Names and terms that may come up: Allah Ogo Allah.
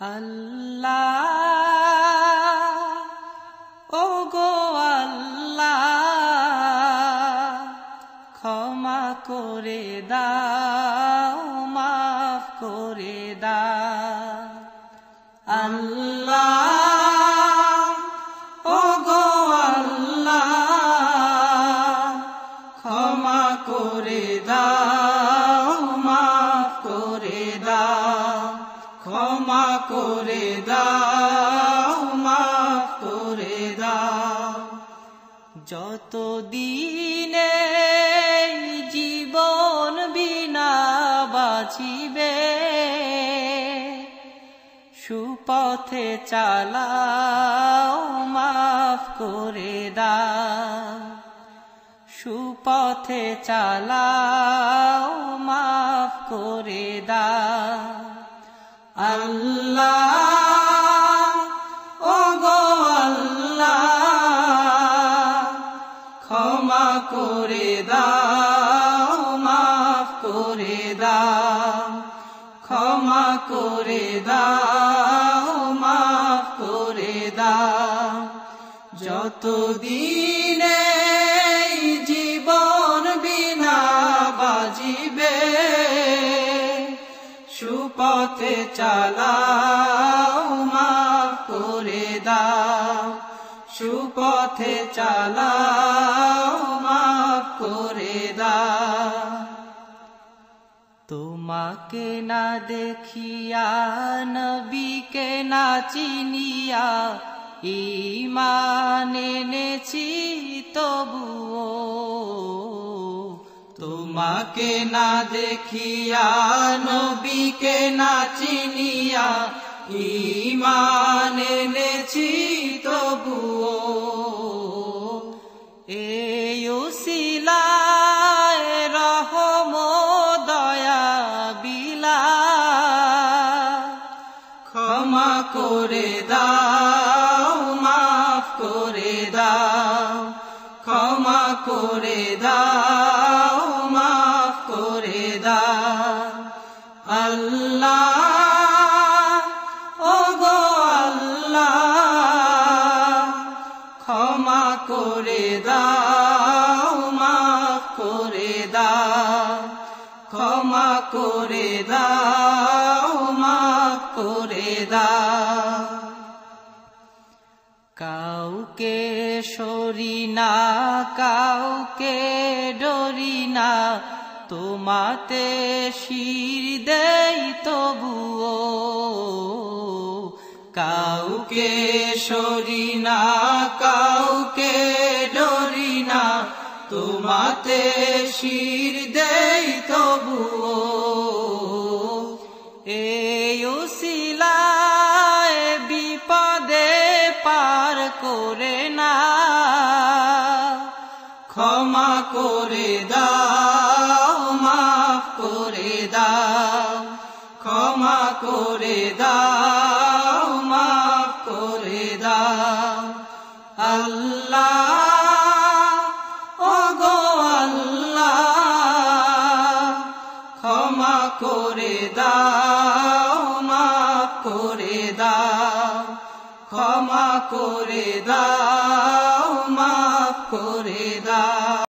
Allah Ogo Allah, ক্ষমা করে দাও, মাফ করে দাও। Allah Ogo Allah, ক্ষমা করে দাও, মাফ করে দাও। ক্ষমা করে দাও, মাফ করে দাও। যত দিনে জীবন বিনা বাঁচিবে, সুপথে চালাও, মাফ করে দাও। সুপথে চালাও, মাফ করে দাও। Allah Ogo Allah, ক্ষমা করে দাও, মাফ করে দাও। ক্ষমা করে দাও, মাফ করে দাও। যত দিনে জীবন বিনা বাজিবে, সুপথে চালাও, মাফ করে দাও। সুপথে চালাও, মাফ করে দাও। তোমাকে না দেখিয়া, নবীকে না চিনিয়া, ঈমান এনেছি তবুও। তোমাকে না দেখিয়া, নবীকে না চিনিয়া, ঈমান এনেছি তবুও। এই উসিলায় রহম দয়া বিলা, ক্ষমা করে দাও, মাফ করে দাও। ক্ষমা করে দাও, Allah Ogo Allah, ক্ষমা করে দাও, মাফ করে দাও। ক্ষমা করে দাও, মাফ করে দাও। কাউকে সরি না, কাউকে ডরি না, তোমাতে শির দেই তবুও। কাউকে সরি না, কাউকে ডরি না, তোমাতে শির দেই তবুও। এই উসিলায় বিপদে পার করে না, ক্ষমা করে দাও, মাফ করে দাও। ক্ষমা করে দাও, মাফ করে দাও। Allah Ogo Allah, ক্ষমা করে দাও, মাফ করে দাও। ক্ষমা করে দাও, মাফ করে দাও।